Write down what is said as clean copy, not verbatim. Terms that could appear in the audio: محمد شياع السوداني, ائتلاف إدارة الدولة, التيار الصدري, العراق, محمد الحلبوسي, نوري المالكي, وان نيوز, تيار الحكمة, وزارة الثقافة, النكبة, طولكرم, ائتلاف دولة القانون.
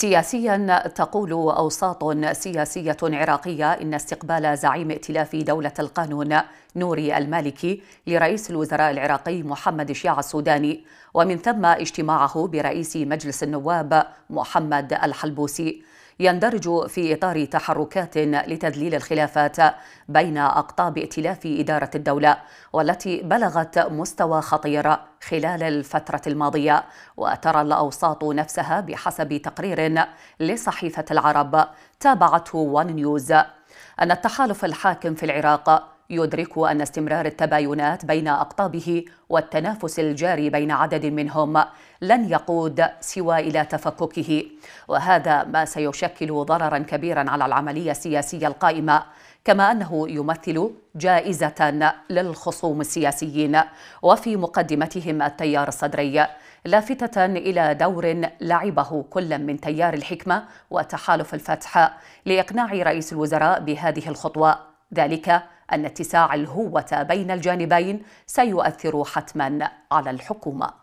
سياسيا تقول أوساط سياسية عراقية إن استقبال زعيم ائتلاف دولة القانون نوري المالكي لرئيس الوزراء العراقي محمد شياع السوداني ومن ثم اجتماعه برئيس مجلس النواب محمد الحلبوسي يندرج في إطار تحركات لتذليل الخلافات بين أقطاب ائتلاف إدارة الدولة والتي بلغت مستوى خطير خلال الفترة الماضية. وترى الأوساط نفسها بحسب تقرير لصحيفة العرب تابعته وان نيوز أن التحالف الحاكم في العراق يدرك أن استمرار التباينات بين أقطابه والتنافس الجاري بين عدد منهم لن يقود سوى إلى تفككه، وهذا ما سيشكل ضررا كبيرا على العملية السياسية القائمة، كما أنه يمثل جائزة للخصوم السياسيين وفي مقدمتهم التيار الصدري، لافتة إلى دور لعبه كل من تيار الحكمة وتحالف الفتح لإقناع رئيس الوزراء بهذه الخطوة، ذلك أن اتساع الهوة بين الجانبين سيؤثر حتماً على الحكومة.